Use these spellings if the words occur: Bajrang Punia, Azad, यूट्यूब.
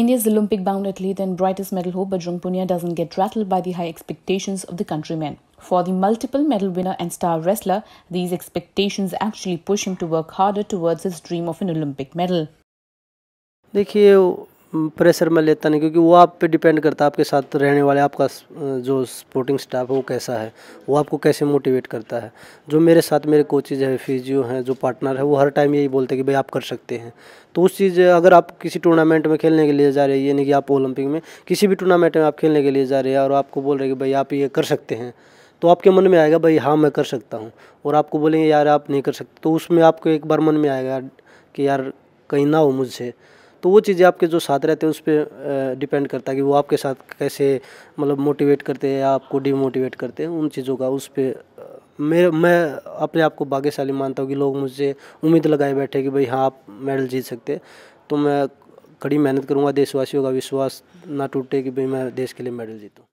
India's Olympic-bound athlete and brightest medal hope Bajrang Punia doesn't get rattled by the high expectations of the countrymen. For the multiple medal winner and star wrestler, these expectations actually push him to work harder towards his dream of an Olympic medal. देखिए pressure में लेता नहीं क्योंकि वो आप पे depend करता है आपके साथ रहने वाले आपका जो सपोर्टिंग स्टाफ है वो कैसा है वो आपको कैसे मोटिवेट करता है जो मेरे साथ मेरे कोचेज हैं फिजियो हैं जो पार्टनर है वो हर टाइम यही बोलते हैं कि भाई आप कर सकते हैं तो उस चीज़ अगर आप किसी टूर्नामेंट में खेलने के लिए जा रहे हैं यानी कि आप ओलंपिक में किसी भी टूर्नामेंट में आप खेलने के लिए जा रहे हैं और आपको बोल रहे हैं कि भाई आप ये कर सकते हैं तो आपके मन में आएगा भाई हाँ मैं कर सकता हूँ और आपको बोलेंगे यार आप नहीं कर सकते तो उसमें आपको एक बार मन में आएगा कि यार कहीं ना हो मुझसे तो वो चीज़ें आपके जो साथ रहते हैं उस पर डिपेंड करता है कि वो आपके साथ कैसे मतलब मोटिवेट करते हैं या आपको डीमोटिवेट करते हैं उन चीज़ों का उस पर मैं अपने आप को भाग्यशाली मानता हूँ कि लोग मुझसे उम्मीद लगाए बैठे कि भाई हाँ आप मेडल जीत सकते तो मैं कड़ी मेहनत करूँगा देशवासियों का विश्वास ना टूटे कि भाई मैं देश के लिए मेडल जीतूँ।